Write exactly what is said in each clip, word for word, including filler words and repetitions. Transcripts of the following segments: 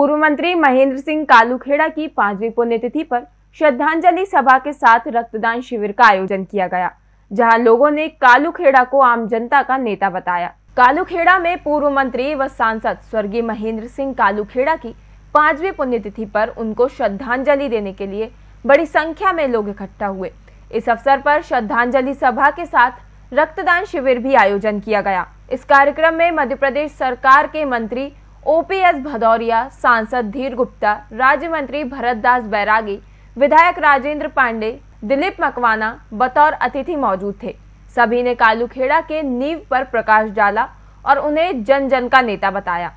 पूर्व मंत्री महेंद्र सिंह कालूखेड़ा की पांचवी पुण्यतिथि पर श्रद्धांजलि सभा के साथ रक्तदान शिविर का आयोजन किया गया, जहां लोगों ने कालूखेड़ा को आम जनता का नेता बताया। कालूखेड़ा में पूर्व मंत्री व सांसद स्वर्गीय महेंद्र सिंह कालूखेड़ा की पांचवी पुण्यतिथि पर उनको श्रद्धांजलि देने के लिए बड़ी संख्या में लोग इकट्ठा हुए। इस अवसर पर श्रद्धांजलि सभा के साथ रक्तदान शिविर भी आयोजन किया गया। इस कार्यक्रम में मध्य प्रदेश सरकार के मंत्री ओपी एस भदौरिया, सांसद धीर गुप्ता, राज्य मंत्री भरतदास बैरागी, विधायक राजेंद्र पांडे, दिलीप मकवाना बतौर अतिथि मौजूद थे। सभी ने कालूखेड़ा के नींव पर प्रकाश डाला और उन्हें जन जन का नेता बताया।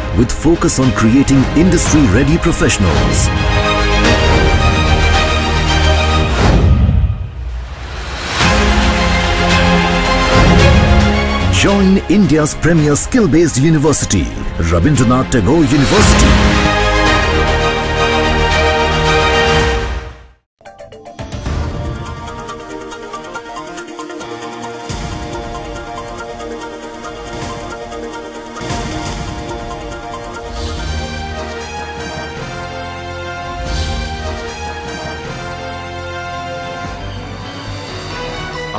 with focus on creating industry-ready professionals. Join India's premier skill-based university, Rabindranath Tagore University.